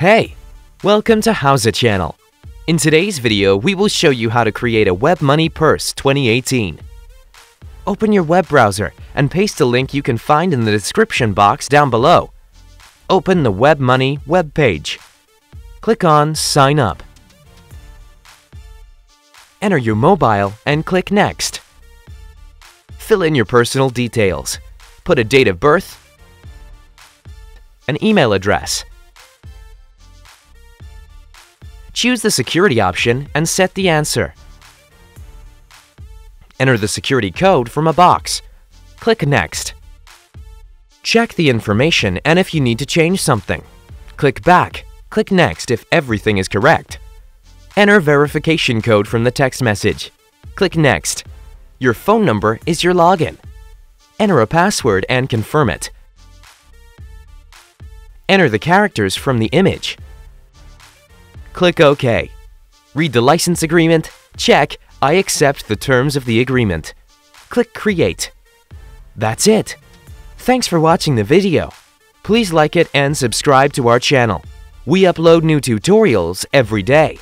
Hey! Welcome to Howza channel. In today's video, we will show you how to create a WebMoney purse 2018. Open your web browser and paste a link you can find in the description box down below. Open the WebMoney web page. Click on Sign Up. Enter your mobile and click Next. Fill in your personal details. Put a date of birth, an email address. Choose the security option and set the answer. Enter the security code from a box. Click Next. Check the information and if you need to change something. Click back. Click Next if everything is correct. Enter verification code from the text message. Click Next. Your phone number is your login. Enter a password and confirm it. Enter the characters from the image. Click OK. Read the license agreement. Check, I accept the terms of the agreement. Click Create. That's it. Thanks for watching the video. Please like it and subscribe to our channel. We upload new tutorials every day.